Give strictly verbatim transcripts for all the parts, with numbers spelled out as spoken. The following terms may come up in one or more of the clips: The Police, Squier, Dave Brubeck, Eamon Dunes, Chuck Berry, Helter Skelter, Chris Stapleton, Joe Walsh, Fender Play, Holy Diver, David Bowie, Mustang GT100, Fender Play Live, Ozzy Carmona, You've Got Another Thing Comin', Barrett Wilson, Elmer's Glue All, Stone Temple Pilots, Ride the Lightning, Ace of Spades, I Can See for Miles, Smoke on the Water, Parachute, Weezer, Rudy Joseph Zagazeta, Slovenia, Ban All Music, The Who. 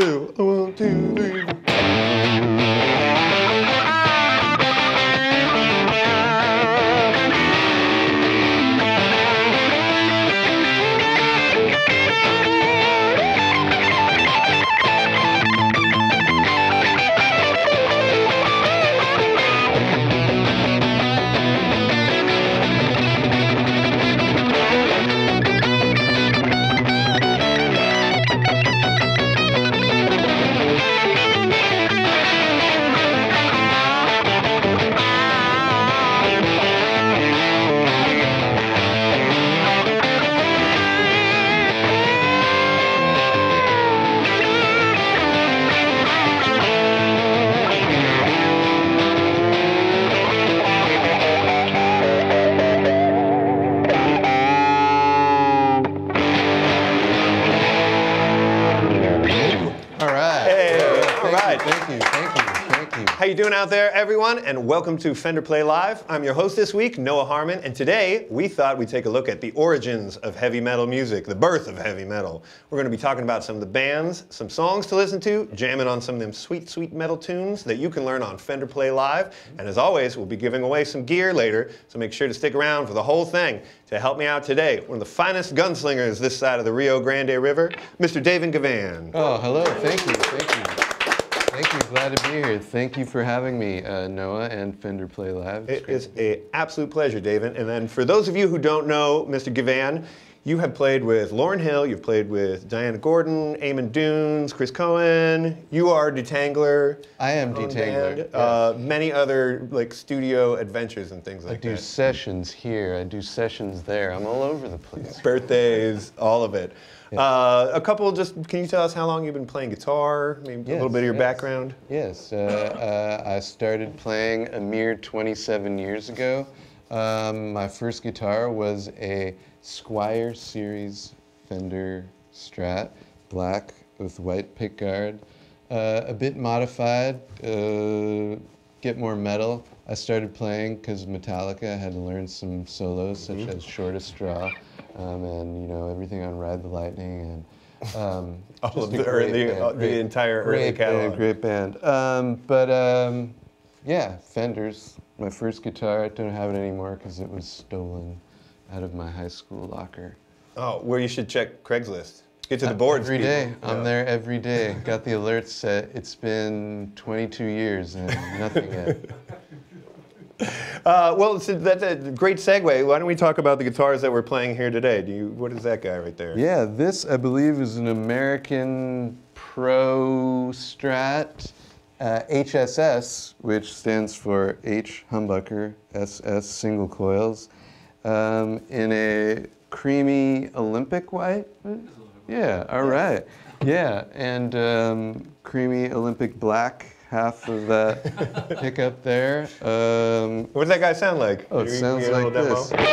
two, one, two, three. Out there, everyone, and welcome to Fender Play Live. I'm your host this week, Noah Harmon, and today we thought we'd take a look at the origins of heavy metal music, the birth of heavy metal. We're going to be talking about some of the bands, some songs to listen to, jamming on some of them sweet, sweet metal tunes that you can learn on Fender Play Live, and as always, we'll be giving away some gear later, so make sure to stick around for the whole thing. To help me out today, one of the finest gunslingers this side of the Rio Grande River, Mister Davin Givhan. Oh, hello. Thank you. Thank you. Thank you, glad to be here. Thank you for having me, uh, Noah and Fender Play Live. It is an absolute pleasure, David. And then for those of you who don't know Mister Givhan, you have played with Lauren Hill, you've played with Diana Gordon, Eamon Dunes, Chris Cohen. You are Detangler. I am Detangler. Yes. Uh, many other like studio adventures and things like that. I do that. Sessions here, I do sessions there. I'm all over the place. Birthdays, all of it. Uh, a couple, just can you tell us how long you've been playing guitar? Maybe yes, a little bit of your yes. background? Yes, uh, uh, I started playing a mere twenty-seven years ago. Um, my first guitar was a Squier Series Fender Strat, black with white pickguard, uh, a bit modified, uh, get more metal. I started playing because Metallica had to learn some solos, mm-hmm. such as Shortest Straw. Um, and you know everything on Ride the Lightning and um, all of the early, band, all, great, the entire great early catalog. Great band, great band. Um, but um, yeah, Fenders. My first guitar. I don't have it anymore because it was stolen out of my high school locker. Oh, where well, you should check Craigslist. Get to the boards. Every people. day, I'm yeah. there every day. Got the alerts set. It's been twenty-two years and nothing yet. Uh, well, so that's a great segue. Why don't we talk about the guitars that we're playing here today? Do you, what is that guy right there? Yeah, this, I believe, is an American Pro Strat uh, H S S, which stands for H humbucker, S S single coils, um, in a creamy Olympic white. Yeah, all right. Yeah, and um, creamy Olympic black. Half of that pickup there. Um, what does that guy sound like? Oh, it you, sounds you like this. Demo?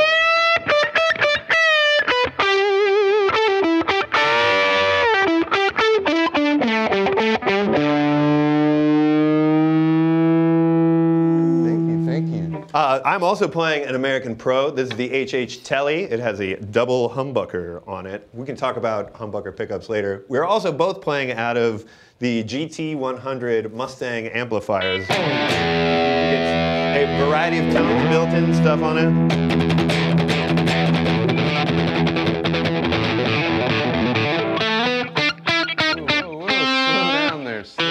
Uh, I'm also playing an American Pro. This is the H H Telly. It has a double humbucker on it. We can talk about humbucker pickups later. We're also both playing out of the G T one hundred Mustang amplifiers. It's a variety of tones built in, stuff on it. Whoa, whoa, whoa, slow down there, slow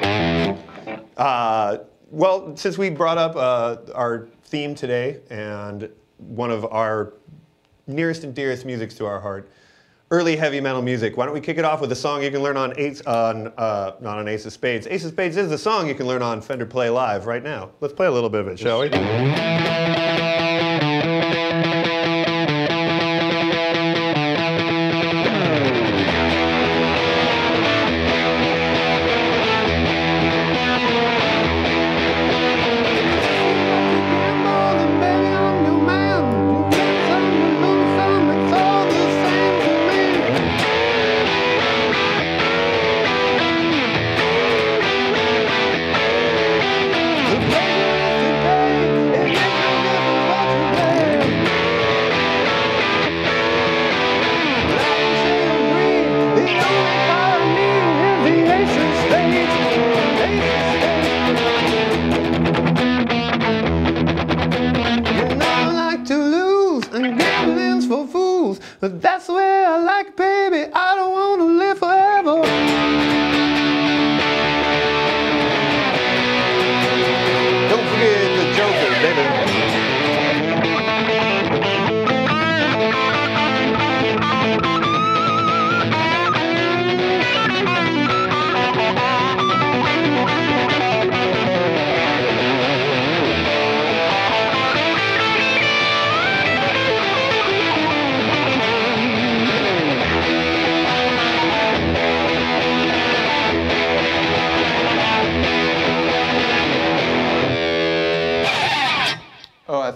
down. Uh, Well, since we brought up uh, our theme today and one of our nearest and dearest musics to our heart, early heavy metal music, why don't we kick it off with a song you can learn on Ace, on, uh, not on Ace of Spades. Ace of Spades is a song you can learn on Fender Play Live right now. Let's play a little bit of it, shall we?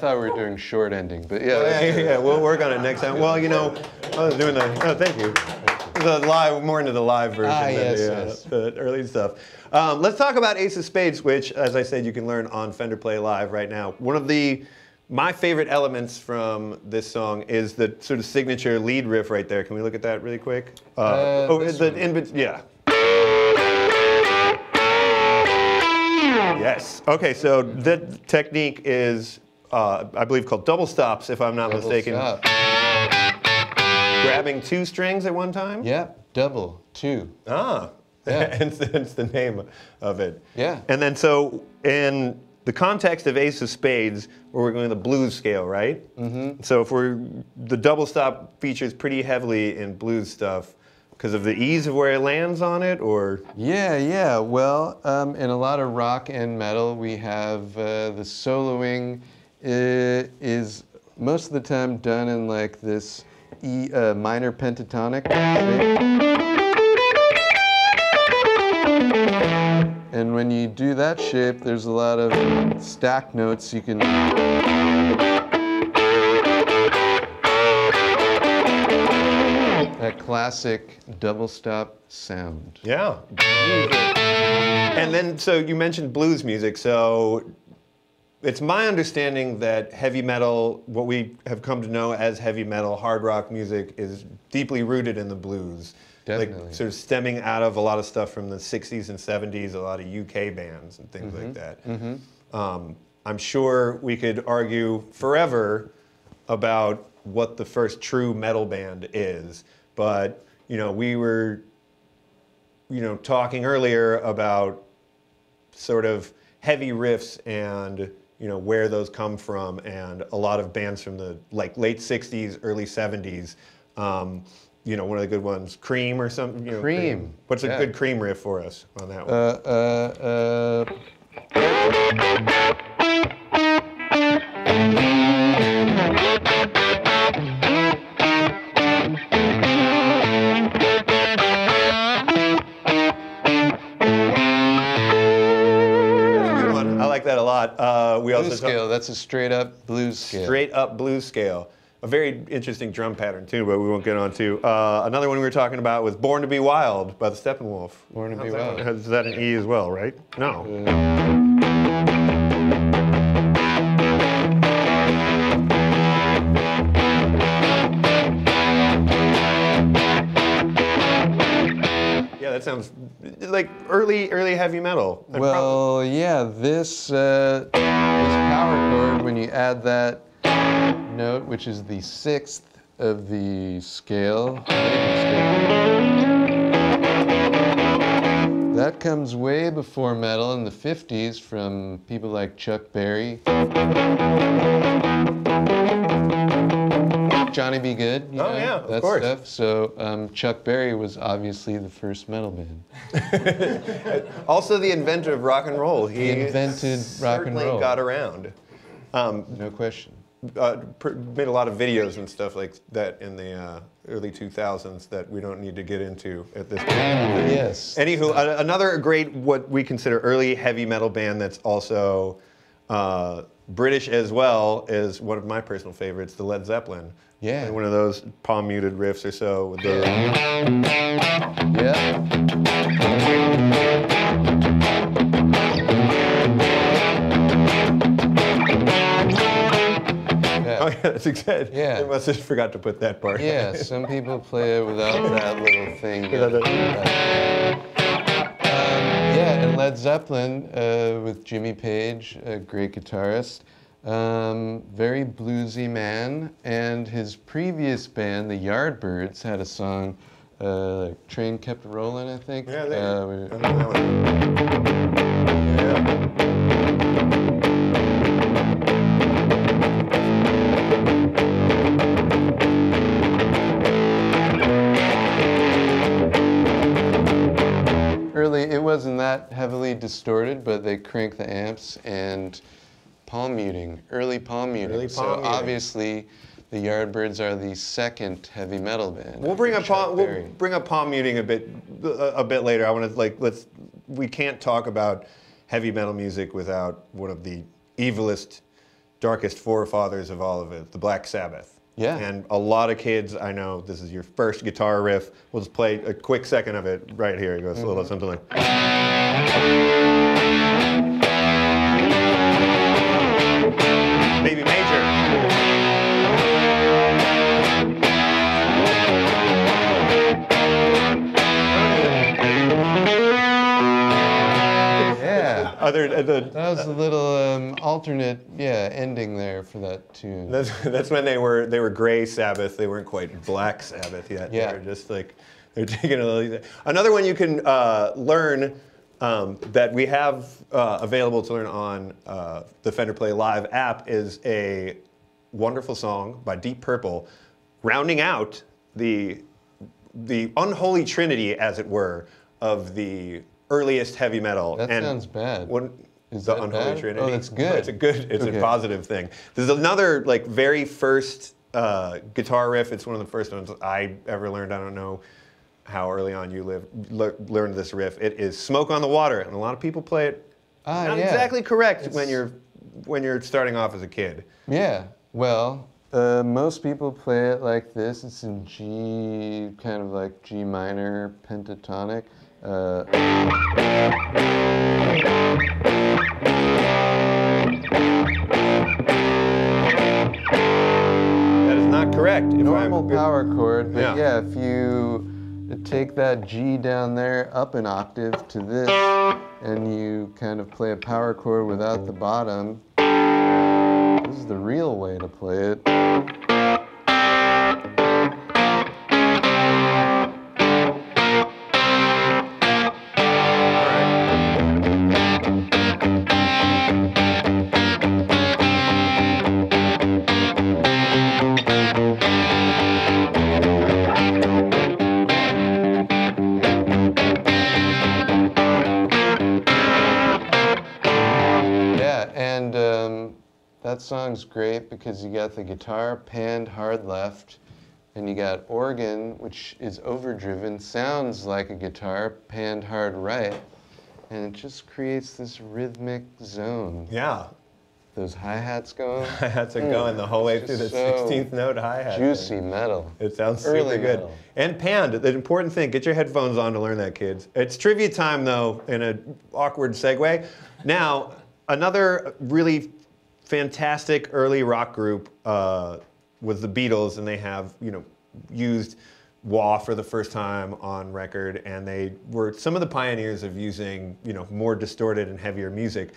thought we were doing short ending, but yeah. Yeah, yeah, yeah, we'll work on it next time. Well, you know, I was doing the, oh, thank you. The live, more into the live version ah, yes, than the, yes. uh, the early stuff. Um, let's talk about Ace of Spades, which, as I said, you can learn on Fender Play Live right now. One of the, my favorite elements from this song is the sort of signature lead riff right there. Can we look at that really quick? Uh, uh, oh, the in, yeah. Yes. Okay, so the technique is, uh, I believe, called double stops, if I'm not double mistaken. Stop. Grabbing two strings at one time? Yep, double, two. Ah, yeah. Hence, hence the name of it. Yeah. And then so in the context of Ace of Spades, where we're going to the blues scale, right? Mm-hmm. So if we're, the double stop features pretty heavily in blues stuff because of the ease of where it lands on it, or? Yeah, yeah, well, um, in a lot of rock and metal, we have uh, the soloing uh, is most of the time done in like this E uh, minor pentatonic, shape. And when you do that shape, there's a lot of stack notes you can. That classic double stop sound. Yeah. And then, so you mentioned blues music, so. It's my understanding that heavy metal, what we have come to know as heavy metal, hard rock music, is deeply rooted in the blues. Definitely. Like sort of stemming out of a lot of stuff from the sixties and seventies, a lot of U K bands and things mm-hmm. like that. Mm-hmm. um, I'm sure we could argue forever about what the first true metal band is, but you know, we were, you know, talking earlier about sort of heavy riffs and you know, where those come from, and a lot of bands from the like late sixties, early seventies. Um, you know, one of the good ones, Cream or something. You know, cream. cream. What's yeah. a good Cream riff for us on that one? Uh, uh, uh. That's a good one. I like that a lot. Uh, We blues scale, that's a straight up blues scale. Straight up blues scale. A very interesting drum pattern too, but we won't get on to. Uh, another one we were talking about was Born to be Wild by the Steppenwolf. Born to How's be Wild. One? Is that an E as well, right? No. Yeah, yeah that sounds like early, early heavy metal. I'd well, yeah, this, uh, this power chord, when you add that note, which is the sixth of the scale, that comes way before metal in the fifties from people like Chuck Berry, Johnny B. Goode, you know, oh yeah, of that course. Stuff. So um, Chuck Berry was obviously the first metal band. Also the inventor of rock and roll. He, he invented rock and roll. Got around. Um, no question. Uh, made a lot of videos and stuff like that in the uh, early two thousands that we don't need to get into at this point. Yes. Anywho, a another great what we consider early heavy metal band that's also uh, British as well is one of my personal favorites, the Led Zeppelin. Yeah. One of those palm muted riffs or so. With the yeah. yeah. Oh yeah, that's exactly. Yeah. They must have forgot to put that part. Yeah, some people play it without that little thing. That, that, that. Um, yeah, and Led Zeppelin uh, with Jimmy Page, a great guitarist. Um, very bluesy man, and his previous band, the Yardbirds, had a song, uh, like Train Kept A Rollin', I think. Yeah, they uh, we, yeah. Early, it wasn't that heavily distorted, but they cranked the amps and palm muting, early palm muting. Early palm so muting. Obviously, the Yardbirds are the second heavy metal band. We'll bring up palm, we'll bring up palm muting a bit a, a bit later. I want to like let's we can't talk about heavy metal music without one of the evilest darkest forefathers of all of it, the Black Sabbath. Yeah. And a lot of kids, I know, this is your first guitar riff. We'll just play a quick second of it right here. It goes mm-hmm. a little something like... Maybe major. Yeah. Other, uh, the, that was a little... Uh, alternate, yeah, ending there for that tune. That's, that's when they were they were Gray Sabbath. They weren't quite Black Sabbath yet. Yeah. They were just like, they're taking a little... Another one you can uh, learn um, that we have uh, available to learn on uh, the Fender Play Live app is a wonderful song by Deep Purple, rounding out the, the unholy trinity, as it were, of the earliest heavy metal. That and sounds bad. When, Is the unholy trinity. Oh, that's good. It's a good, it's okay. a positive thing. There's another, like, very first uh, guitar riff. It's one of the first ones I ever learned. I don't know how early on you live, le learned this riff. It is Smoke on the Water, and a lot of people play it ah, not yeah. exactly correct it's... when you're when you're starting off as a kid. Yeah, well, uh, most people play it like this. It's in G, kind of like G minor pentatonic. Uh, that is not correct. If normal I'm, power chord, but yeah. yeah, if you take that G down there up an octave to this, and you kind of play a power chord without the bottom, this is the real way to play it. Song's great because you got the guitar panned hard left, and you got organ, which is overdriven, sounds like a guitar panned hard right, and it just creates this rhythmic zone. Yeah. Those hi-hats going. Hi-hats are mm. going the whole way through the so sixteenth note hi-hat. Juicy thing. Metal. It sounds early super metal. Good. And panned, the important thing, get your headphones on to learn that, kids. It's trivia time though, in an awkward segue. Now, another really fantastic early rock group uh, was the Beatles, and they have, you know, used wah for the first time on record, and they were some of the pioneers of using, you know, more distorted and heavier music,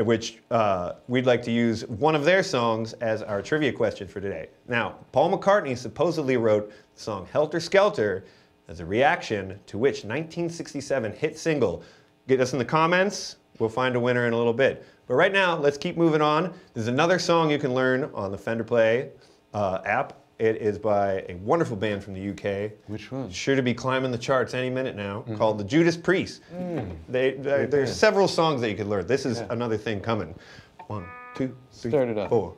which uh, we'd like to use one of their songs as our trivia question for today. Now, Paul McCartney supposedly wrote the song Helter Skelter as a reaction to which nineteen sixty-seven hit single. Get us in the comments, we'll find a winner in a little bit. But right now, let's keep moving on. There's another song you can learn on the Fender Play uh, app. It is by a wonderful band from the U K. Which one? Sure to be climbing the charts any minute now, mm-hmm. called the Judas Priest. Mm. They, they, there's several songs that you could learn. This is yeah. another thing coming. One, two, three, start it up. Four.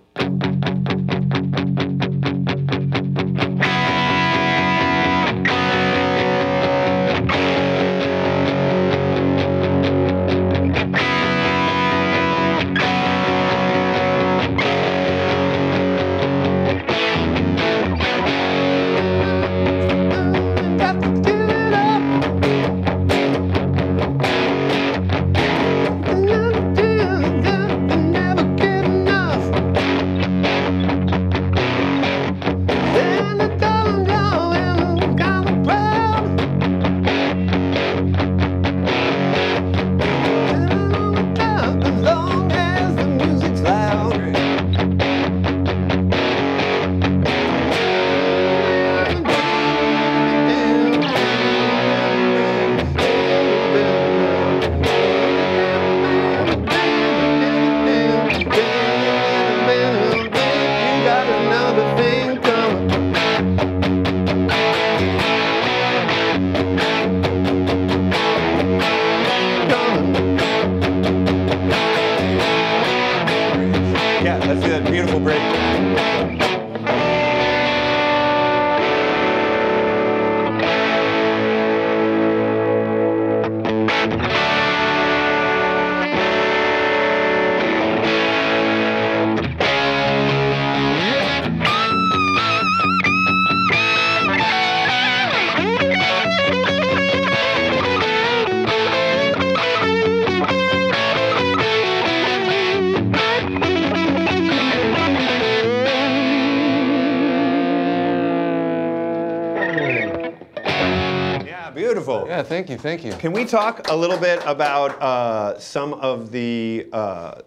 Phil. Yeah, thank you, thank you. Can we talk a little bit about uh, some of the uh,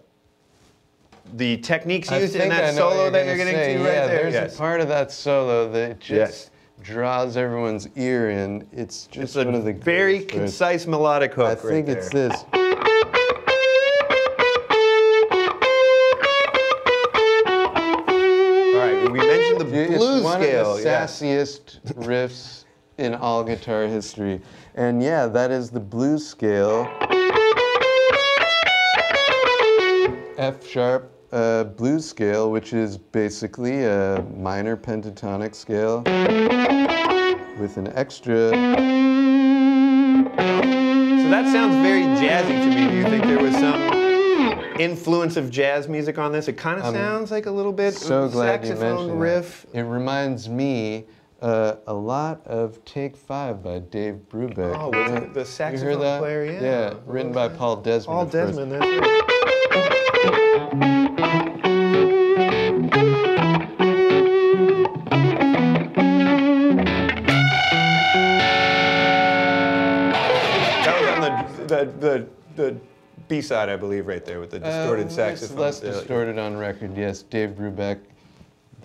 the techniques used in that solo that you're getting to right there? Yeah, there's a part of that solo that just draws everyone's ear in. It's just one of the very concise melodic hook right there. I think it's this. It's one scale, of the sassiest yeah. riffs in all guitar history. And yeah, that is the blues scale. F sharp uh, blues scale, which is basically a minor pentatonic scale with an extra. So that sounds very jazzy to me. Do you think there was some influence of jazz music on this? It kind of sounds like a little bit so saxophone riff. That. It reminds me uh, a lot of Take Five by Dave Brubeck. Oh, with uh, the saxophone player, yeah. Yeah, written by Paul Desmond. Paul Desmond, that's right. That was on the, the, the, the B-side, I believe, right there with the distorted uh, saxophone. Less distorted on record, yes. Dave Brubeck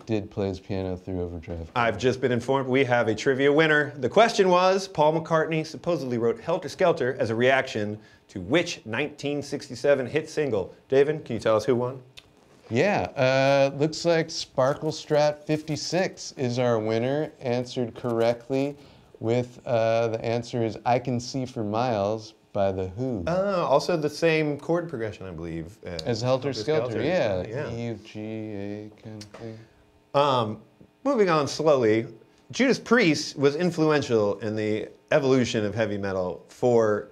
did play his piano through overdrive. I've just been informed we have a trivia winner. The question was, Paul McCartney supposedly wrote Helter Skelter as a reaction to which nineteen sixty-seven hit single? Davin, can you tell us who won? Yeah, uh, looks like Sparkle Strat fifty-six is our winner, answered correctly with uh, the answer is I Can See for Miles by The Who. Oh, also the same chord progression, I believe. Uh, As Helter Skelter, Skelter, yeah. yeah. E, F, G, A kind of thing. Um, moving on slowly, Judas Priest was influential in the evolution of heavy metal for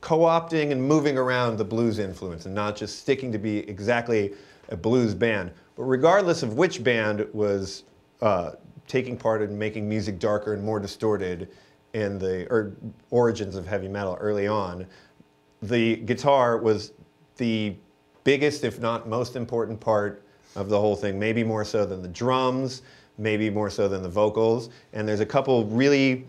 co-opting and moving around the blues influence and not just sticking to be exactly a blues band. But regardless of which band was uh, taking part in making music darker and more distorted, in the or, origins of heavy metal early on, the guitar was the biggest, if not most important part of the whole thing, maybe more so than the drums, maybe more so than the vocals. And there's a couple really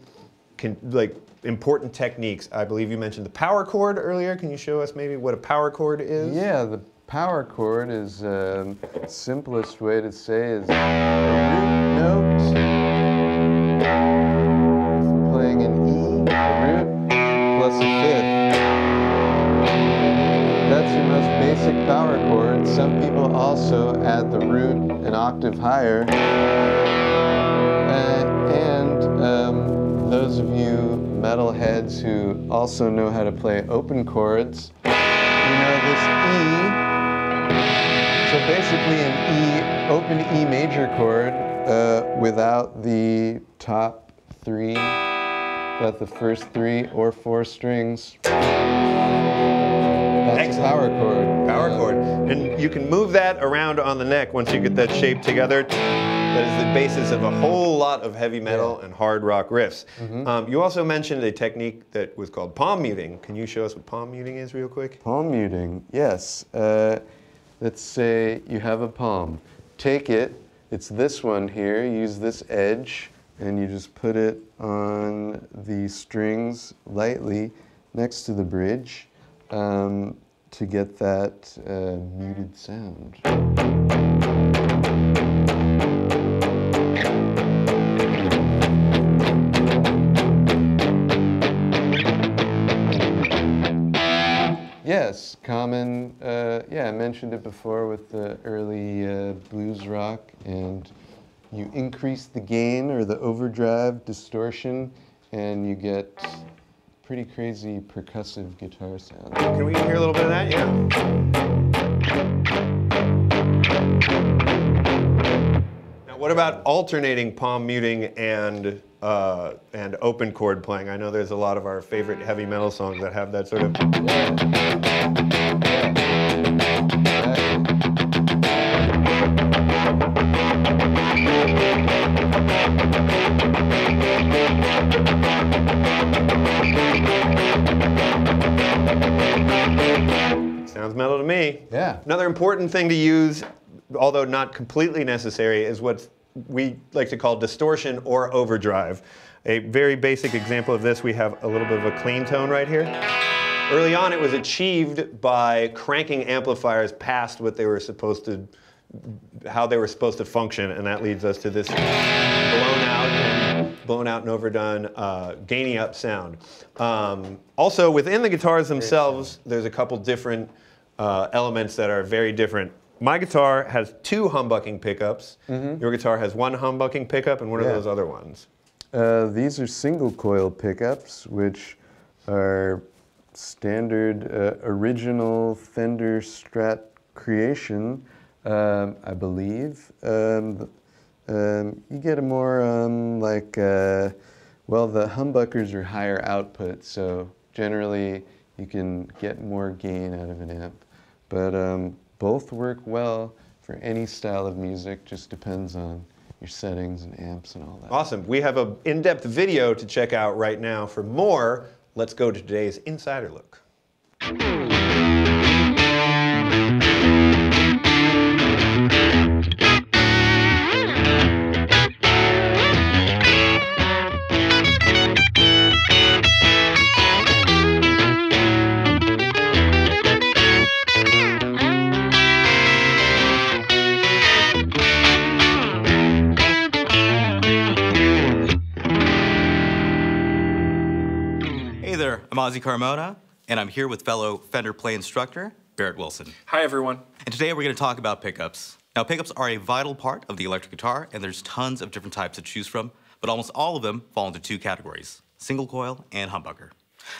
con, like important techniques. I believe you mentioned the power chord earlier. Can you show us maybe what a power chord is? Yeah, the power chord is um, simplest way to say is a root note. Power chord. Some people also add the root an octave higher. Uh, and um, those of you metalheads who also know how to play open chords, you know this E. So basically, an E, open E major chord uh, without the top three, without the first three or four strings. That's power chord. Power yeah. chord. And you can move that around on the neck once you get that shape together. That is the basis of a whole lot of heavy metal yeah. and hard rock riffs. Mm-hmm. um, you also mentioned a technique that was called palm muting. Can you show us what palm muting is real quick? Palm muting, yes. Uh, let's say you have a palm. Take it, it's this one here, use this edge, and you just put it on the strings lightly next to the bridge. Um, to get that uh, muted sound. Yes, common, uh, yeah, I mentioned it before with the early uh, blues rock, and you increase the gain or the overdrive distortion, and you get pretty crazy percussive guitar sound. Can we hear a little bit of that? Yeah. Now, what about alternating palm muting and uh, and open chord playing? I know there's a lot of our favorite heavy metal songs that have that sort of. Yeah. Metal to me. Yeah. Another important thing to use, although not completely necessary, is what we like to call distortion or overdrive. A very basic example of this, we have a little bit of a clean tone right here. Early on, it was achieved by cranking amplifiers past what they were supposed to, how they were supposed to function, and that leads us to this blown out and, blown out and overdone, uh, gainy up sound. Um, also, within the guitars themselves, there's a couple different uh, elements that are very different. My guitar has two humbucking pickups. Mm-hmm. Your guitar has one humbucking pickup, and what yeah. are those other ones? Uh, these are single coil pickups, which are standard uh, original Fender Strat creation, um, I believe. Um, um, you get a more um, like, uh, well, the humbuckers are higher output, so generally you can get more gain out of an amp. But um, both work well for any style of music, just depends on your settings and amps and all that. Awesome. We have an in-depth video to check out right now. For more, let's go to today's Insider Look. I'm Ozzy Carmona, and I'm here with fellow Fender Play instructor, Barrett Wilson. Hi, everyone. And today we're going to talk about pickups. Now, pickups are a vital part of the electric guitar, and there's tons of different types to choose from, but almost all of them fall into two categories, single coil and humbucker.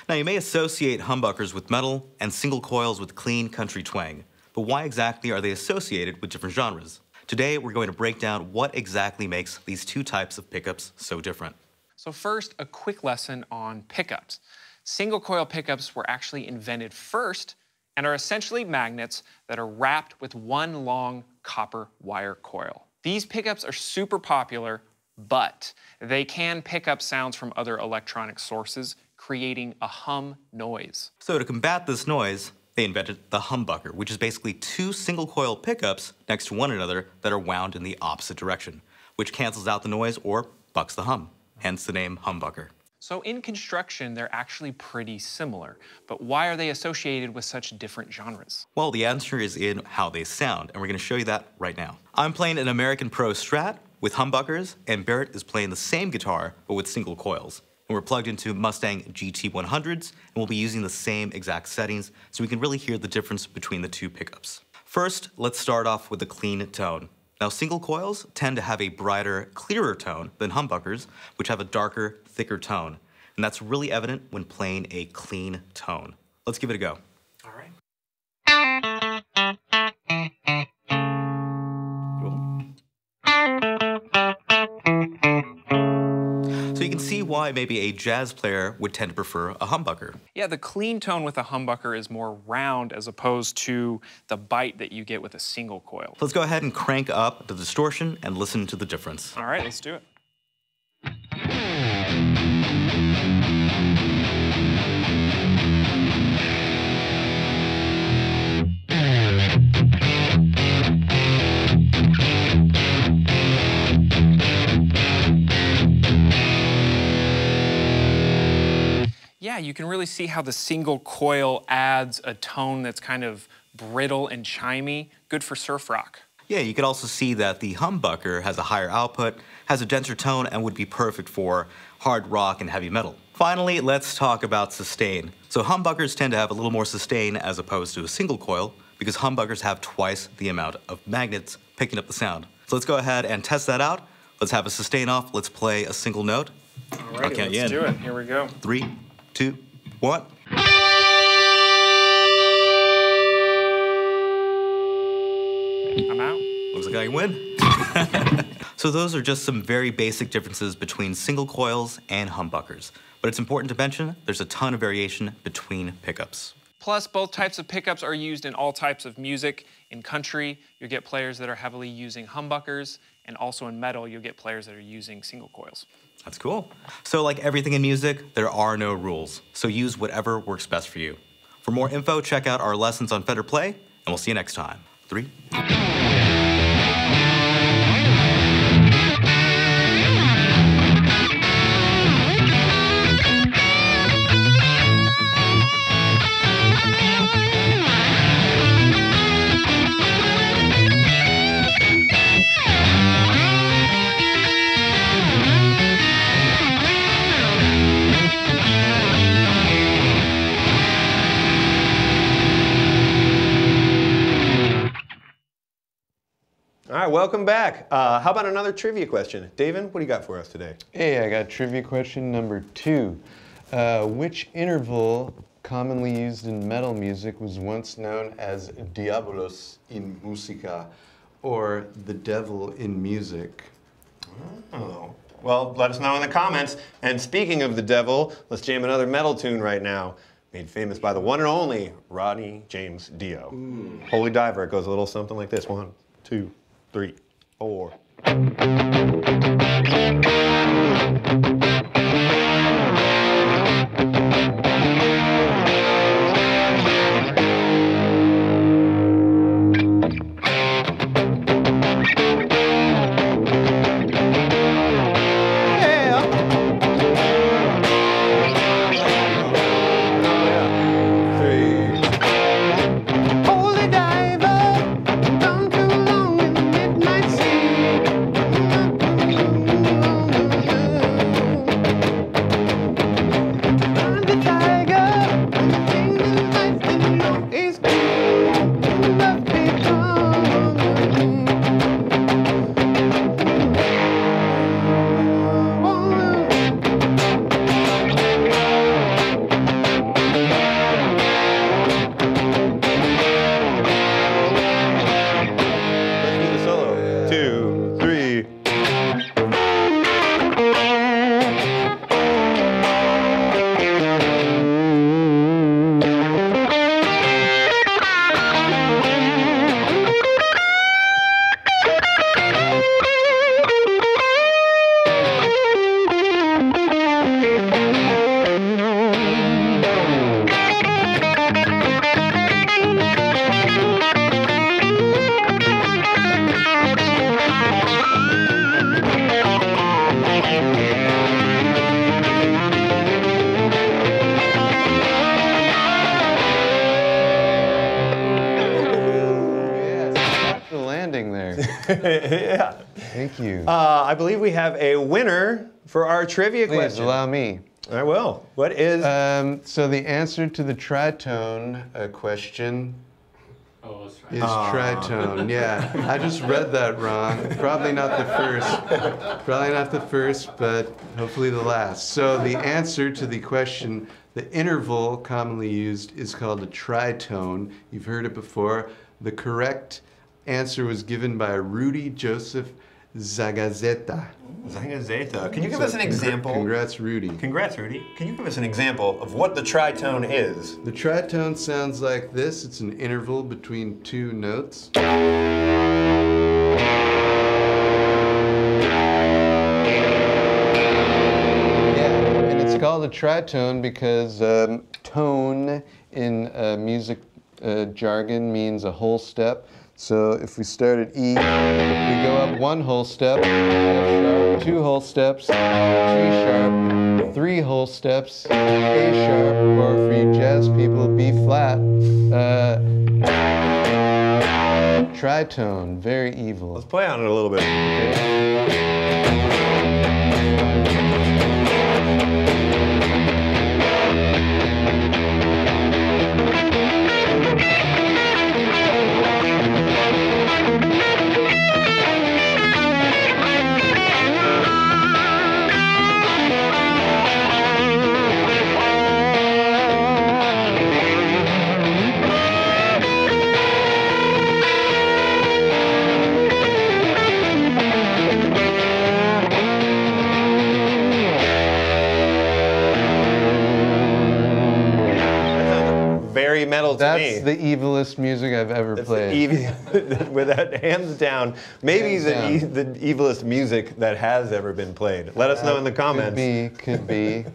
Now, you may associate humbuckers with metal and single coils with clean country twang, but why exactly are they associated with different genres? Today, we're going to break down what exactly makes these two types of pickups so different. So first, a quick lesson on pickups. Single coil pickups were actually invented first and are essentially magnets that are wrapped with one long copper wire coil. These pickups are super popular, but they can pick up sounds from other electronic sources, creating a hum noise. So to combat this noise, they invented the humbucker, which is basically two single coil pickups next to one another that are wound in the opposite direction, which cancels out the noise or bucks the hum, hence the name humbucker. So in construction, they're actually pretty similar, but why are they associated with such different genres? Well, the answer is in how they sound, and we're gonna show you that right now. I'm playing an American Pro Strat with humbuckers, and Barrett is playing the same guitar, but with single coils. And we're plugged into Mustang G T one hundreds, and we'll be using the same exact settings, so we can really hear the difference between the two pickups. First, let's start off with a clean tone. Now, single coils tend to have a brighter, clearer tone than humbuckers, which have a darker, thicker tone. And that's really evident when playing a clean tone. Let's give it a go. All right. So you can see why maybe a jazz player would tend to prefer a humbucker. Yeah, the clean tone with a humbucker is more round as opposed to the bite that you get with a single coil. Let's go ahead and crank up the distortion and listen to the difference. All right, let's do it. Yeah, you can really see how the single coil adds a tone that's kind of brittle and chimey, good for surf rock. Yeah, you can also see that the humbucker has a higher output, has a denser tone, and would be perfect for hard rock and heavy metal. Finally, let's talk about sustain. So humbuckers tend to have a little more sustain as opposed to a single coil, because humbuckers have twice the amount of magnets picking up the sound. So let's go ahead and test that out. Let's have a sustain off. Let's play a single note. All right, okay, let's do it. Here we go. Three. Two, one. I'm out. Looks like I win. So those are just some very basic differences between single coils and humbuckers. But it's important to mention there's a ton of variation between pickups. Plus, both types of pickups are used in all types of music. In country, you'll get players that are heavily using humbuckers, and also in metal, you'll get players that are using single coils. That's cool. So like everything in music, there are no rules. So use whatever works best for you. For more info, check out our lessons on Fender Play, and we'll see you next time. Three. All right, welcome back. Uh, how about another trivia question? Davin, what do you got for us today? Hey, I got trivia question number two. Uh, which interval commonly used in metal music was once known as diabolos in musica, or the devil in music? Oh. Well, let us know in the comments. And speaking of the devil, let's jam another metal tune right now, made famous by the one and only Rodney James Dio. Ooh. Holy Diver, it goes a little something like this. One, two, three, four. Yeah. Thank you. Uh, I believe we have a winner for our trivia Please question. Please allow me. I will. What is? Um, so the answer to the tritone uh, question oh, it's is Aww. tritone. Yeah, I just read that wrong. Probably not the first. Probably not the first, but hopefully the last. So the answer to the question, the interval commonly used is called a tritone. You've heard it before. The correct answer was given by Rudy Joseph Zagazeta. Zagazeta. Can you give so us an example? Congrats, Rudy. Congrats, Rudy. Can you give us an example of what the tritone is? The tritone sounds like this. It's an interval between two notes. Yeah, and it's called a tritone because um, tone in uh, music uh, jargon means a whole step. So if we start at E, we go up one whole step, F sharp, two whole steps, G sharp, three whole steps, A sharp, or for you jazz people, B flat. Uh, tritone, very evil. Let's play on it a little bit. That's me. The evilest music I've ever That's played. The without hands down, maybe hands the down. E the evilest music that has ever been played. Let us know in the comments. Could be, could be.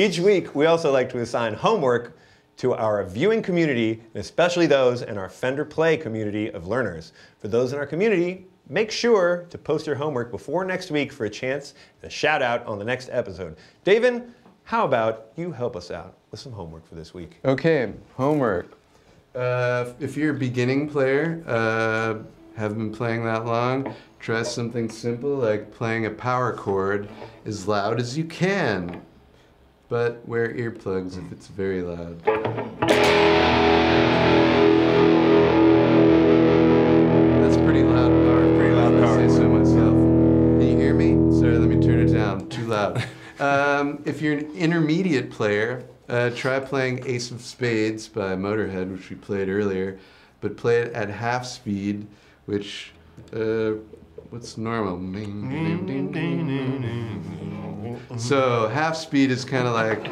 Each week, we also like to assign homework to our viewing community, and especially those in our Fender Play community of learners. For those in our community, make sure to post your homework before next week for a chance and a shout out on the next episode. Davin, how about you help us out with some homework for this week? Okay, homework. Uh, if you're a beginning player, uh, haven't been playing that long, try something simple like playing a power chord as loud as you can, but wear earplugs if it's very loud. That's pretty loud power. if you're an intermediate player, uh, try playing Ace of Spades by Motorhead, which we played earlier, but play it at half speed, which, uh, what's normal? So half speed is kind of like...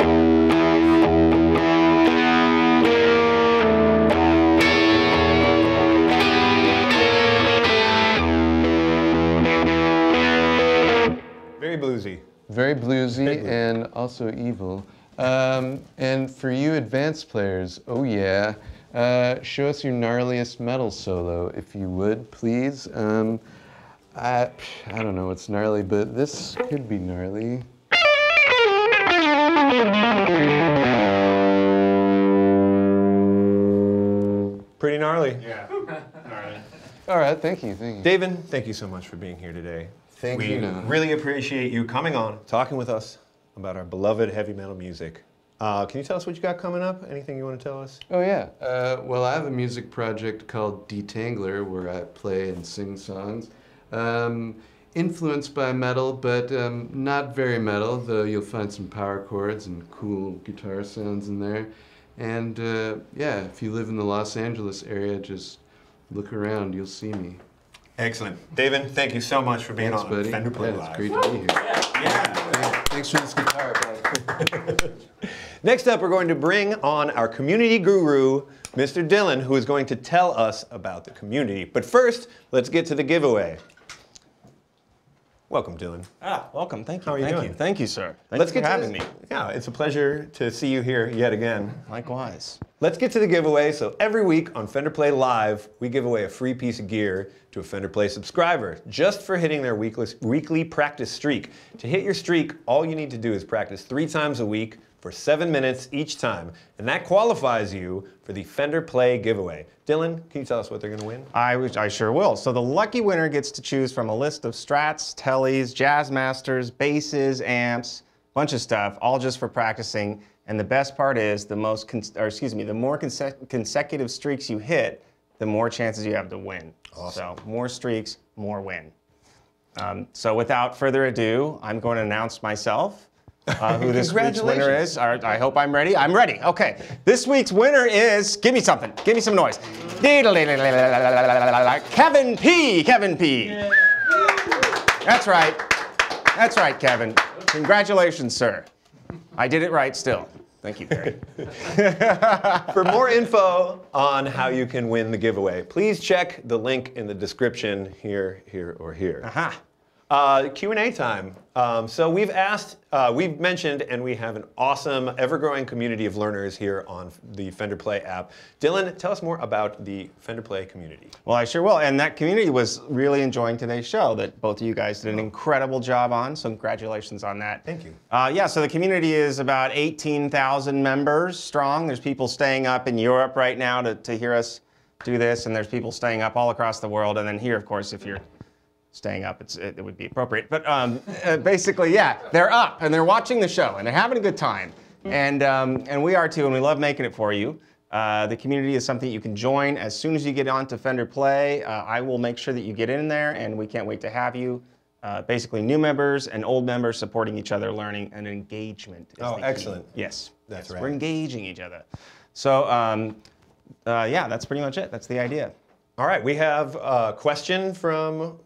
Bluesy. Very bluesy and also evil. Um, and for you advanced players, oh yeah, uh, show us your gnarliest metal solo, if you would, please. Um, I, I don't know what's gnarly, but this could be gnarly. Pretty gnarly. Yeah, gnarly. All right, thank you, thank you. Davin, thank you so much for being here today. Thank we you. We really appreciate you coming on, talking with us about our beloved heavy metal music. Uh, can you tell us what you got coming up? Anything you want to tell us? Oh, yeah. Uh, well, I have a music project called Detangler, where I play and sing songs. Um, influenced by metal, but um, not very metal, though you'll find some power chords and cool guitar sounds in there. And, uh, yeah, if you live in the Los Angeles area, just look around. You'll see me. Excellent. Davin, thank you so much for being Thanks, on buddy. Fender Play yeah, Live. It's great to be here. Yeah. Yeah. Thanks for this guitar, buddy. Next up, we're going to bring on our community guru, Mister Dylan, who is going to tell us about the community. But first, let's get to the giveaway. Welcome, Dylan. Ah, welcome. Thank you. How are you thank doing? You. Thank you, sir. Thank let's you get for having this. Me. Yeah, it's a pleasure to see you here yet again. Likewise. Let's get to the giveaway. So every week on Fender Play Live, we give away a free piece of gear to a Fender Play subscriber just for hitting their weekly, weekly practice streak. To hit your streak, all you need to do is practice three times a week for seven minutes each time, and that qualifies you for the Fender Play giveaway. Dylan, can you tell us what they're gonna win? I, I sure will. So the lucky winner gets to choose from a list of Strats, Tellies, Jazzmasters, basses, amps, bunch of stuff, all just for practicing. And the best part is, the most, or excuse me, the more conse consecutive streaks you hit, the more chances you have to win. Awesome. So more streaks, more win. Um, so without further ado, I'm going to announce myself, uh, who this week's winner is. All right, I hope I'm ready. I'm ready. Okay. This week's winner is, give me something. Give me some noise. Kevin P. Kevin P. Yeah. That's right. That's right, Kevin. Congratulations, sir. I did it right still. Thank you, Barry. For more info on how you can win the giveaway, please check the link in the description here, here, or here. Aha. Uh, Q and A time. Um, so we've asked, uh, we've mentioned, and we have an awesome, ever-growing community of learners here on the Fender Play app. Dylan, tell us more about the Fender Play community. Well, I sure will, and that community was really enjoying today's show that both of you guys did an incredible job on, so congratulations on that. Thank you. Uh, yeah, so the community is about eighteen thousand members strong. There's people staying up in Europe right now to, to hear us do this, and there's people staying up all across the world, and then here, of course, if you're staying up, it's, it, it would be appropriate. But um, uh, basically, yeah, they're up and they're watching the show and they're having a good time. And, um, and we are too, and we love making it for you. Uh, the community is something you can join as soon as you get on to Fender Play. Uh, I will make sure that you get in there, and we can't wait to have you. Uh, basically, new members and old members supporting each other, learning, and engagement. Is oh, the excellent. Key. Yes, that's yes, right. We're engaging each other. So um, uh, yeah, that's pretty much it. That's the idea. All right, we have a question from...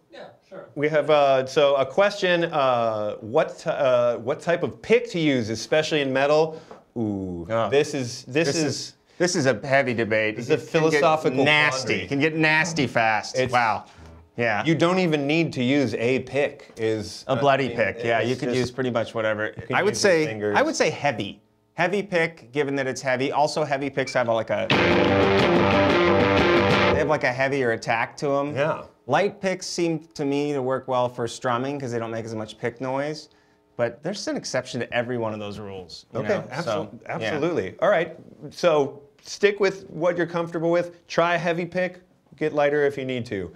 Sure. We have, uh, so a question, uh, what, uh, what type of pick to use, especially in metal? Ooh, oh. this is, this, this is, is, this is a heavy debate. This is a philosophical nasty, can get nasty fast. It's, wow. Yeah. You don't even need to use a pick is. A bloody I mean, pick. Yeah. You could just, use pretty much whatever. I would say, I would say heavy, heavy pick, given that it's heavy. Also heavy picks have like a, they have like a heavier attack to them. Yeah. Light picks seem to me to work well for strumming because they don't make as much pick noise, but there's an exception to every one of those rules. You okay, know? Absol so, absolutely. Yeah. All right, so stick with what you're comfortable with. Try a heavy pick, get lighter if you need to.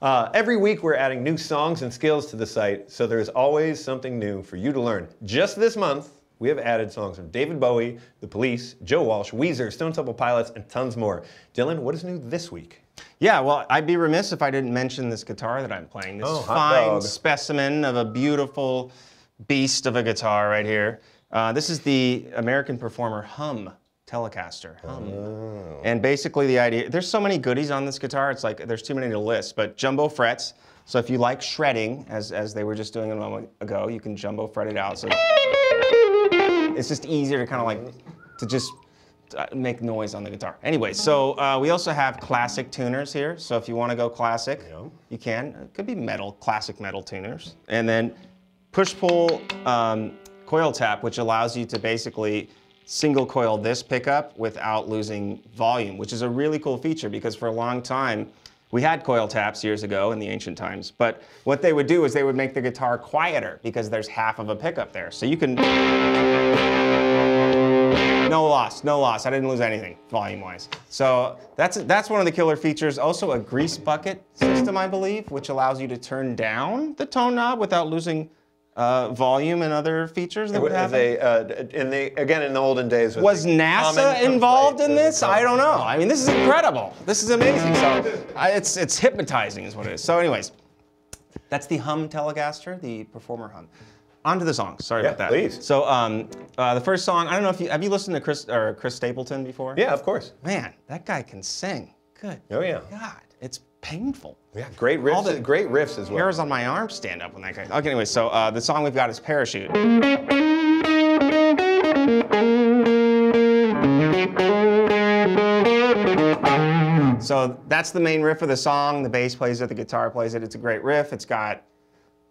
Uh, every week we're adding new songs and skills to the site, so there's always something new for you to learn. Just this month, we have added songs from David Bowie, The Police, Joe Walsh, Weezer, Stone Temple Pilots, and tons more. Dylan, what is new this week? Yeah, well, I'd be remiss if I didn't mention this guitar that I'm playing. This oh, fine specimen of a beautiful beast of a guitar right here. Uh, this is the American Performer Hum Telecaster. Hum. Oh. And basically the idea, there's so many goodies on this guitar, it's like there's too many to list, but jumbo frets. So if you like shredding, as, as they were just doing a moment ago, you can jumbo fret it out. So it's just easier to kind of like, to just make noise on the guitar. Anyway, so uh, we also have classic tuners here. So if you want to go classic, yeah. you can. It could be metal, classic metal tuners. And then push-pull um, coil tap, which allows you to basically single coil this pickup without losing volume, which is a really cool feature because for a long time, we had coil taps years ago in the ancient times, but what they would do is they would make the guitar quieter because there's half of a pickup there. So you can, no loss, no loss. I didn't lose anything volume-wise. So that's, that's one of the killer features. Also a grease bucket system, I believe, which allows you to turn down the tone knob without losing Uh, volume and other features that would happen. They, uh, in the, again, in the olden days. Was NASA involved in this? I don't know. I mean, this is incredible. This is amazing. So I, it's, it's hypnotizing is what it is. So anyways, that's the Hum Telecaster, the Performer Hum. On to the song. Sorry yeah, about that. Please. So um, uh, the first song, I don't know if you, have you listened to Chris, or Chris Stapleton before? Yeah, of course. Man, that guy can sing. Good. Oh yeah. God, it's painful. Yeah, great riffs, all the great riffs as well. Hairs on my arms stand up when that guy. Okay, anyway, so uh, the song we've got is Parachute. So that's the main riff of the song. The bass plays it, the guitar plays it. It's a great riff. It's got,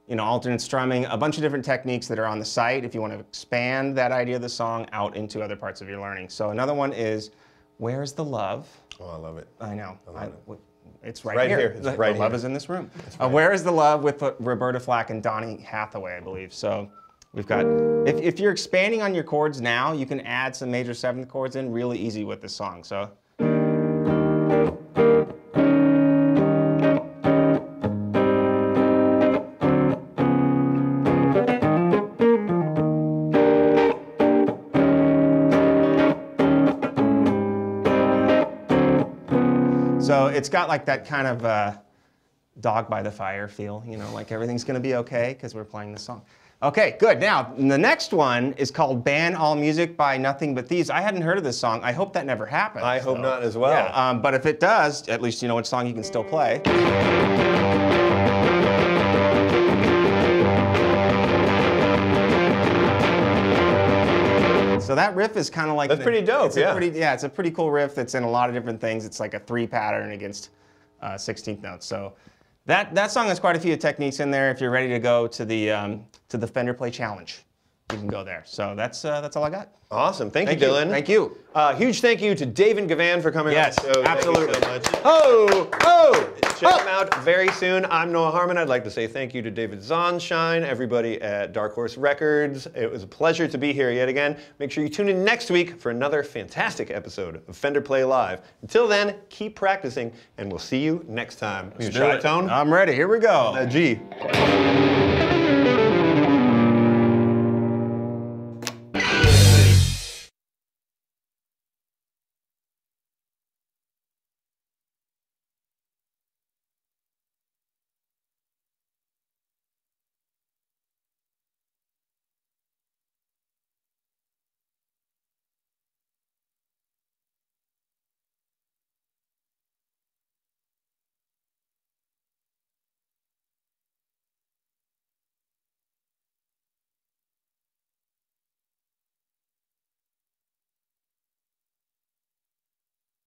you know, alternate strumming, a bunch of different techniques that are on the site if you want to expand that idea of the song out into other parts of your learning. So another one is Where's the Love? Oh, I love it. I know. I love I, it. It's right, right here. here. It's the, right the love here. is in this room. Right uh, Where is the Love with Roberta Flack and Donny Hathaway, I believe. So we've got, if, if you're expanding on your chords now, you can add some major seventh chords in really easy with this song. So. So it's got like that kind of uh, dog by the fire feel, you know, like everything's gonna be okay because we're playing this song. Okay, good. Now, the next one is called Ban All Music by Nothing But Thieves. I hadn't heard of this song. I hope that never happens. I hope so. Not as well. Yeah, um, but if it does, at least you know which song you can still play. So that riff is kind of like... That's the, pretty dope, it's yeah. A pretty, yeah, it's a pretty cool riff that's in a lot of different things. It's like a three pattern against uh, sixteenth notes. So that, that song has quite a few techniques in there. If you're ready to go to the, um, to the Fender Play Challenge, you can go there. So that's, uh, that's all I got. Awesome. Thank, thank you, Dylan. You. Thank you. Uh, huge thank you to Davin Givhan for coming yes, on the show. Yes, absolutely. Thank you so much. Oh, oh! Check him out very soon. I'm Noah Harmon. I'd like to say thank you to David Zonshine, everybody at Dark Horse Records. It was a pleasure to be here yet again. Make sure you tune in next week for another fantastic episode of Fender Play Live. Until then, keep practicing, and we'll see you next time. Let's do it. Tone? I'm ready. Here we go. Uh, G.